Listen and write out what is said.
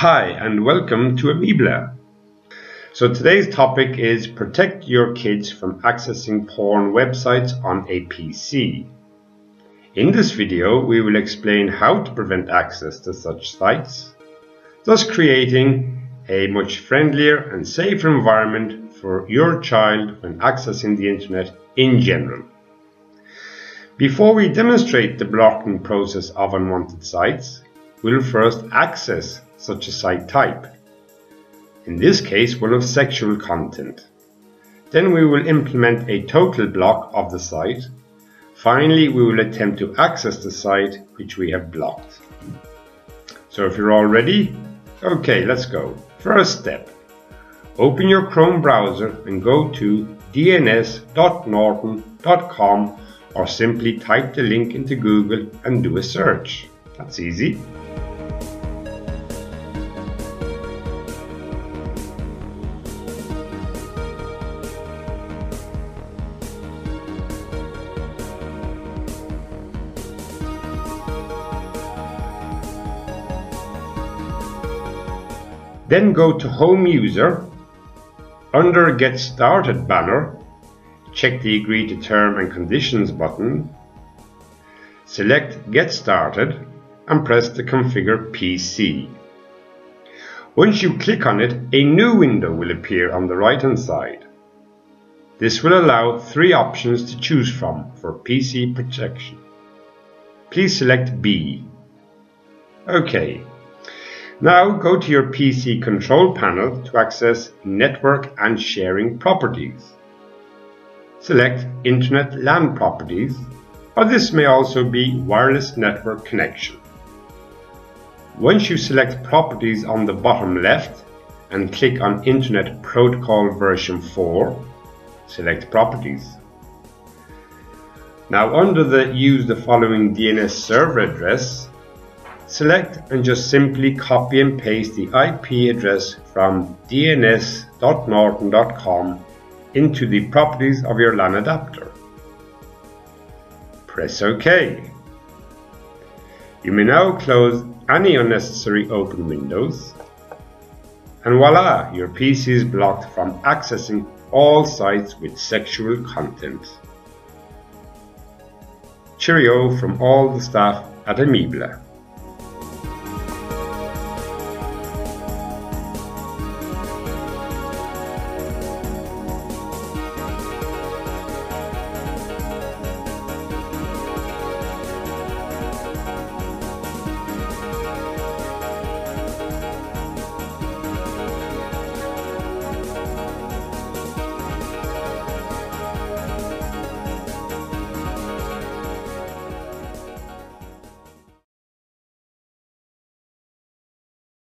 Hi and welcome to ameble. So today's topic is protect your kids from accessing porn websites on a PC. In this video we will explain how to prevent access to such sites, thus creating a much friendlier and safer environment for your child when accessing the internet in general. Before we demonstrate the blocking process of unwanted sites, we'll first access such a site type, in this case one of sexual content. Then we will implement a total block of the site. Finally, we will attempt to access the site which we have blocked. So if you're all ready, okay, let's go. First step, open your Chrome browser and go to dns.norton.com, or simply type the link into Google and do a search. That's easy. Then go to Home User, under Get Started banner, check the Agree to Terms and Conditions button, select Get Started and press the Configure PC. Once you click on it, a new window will appear on the right hand side. This will allow three options to choose from for PC protection. Please select B. Okay. Now go to your PC control panel to access Network and Sharing Properties. Select Internet LAN Properties, or this may also be Wireless Network Connection. Once you select Properties on the bottom left and click on Internet Protocol version 4, select Properties. Now under the Use the following DNS server address, select and just simply copy and paste the IP address from dns.norton.com into the properties of your LAN adapter. Press OK. You may now close any unnecessary open windows, and voila, your PC is blocked from accessing all sites with sexual content. Cheerio from all the staff at ameble.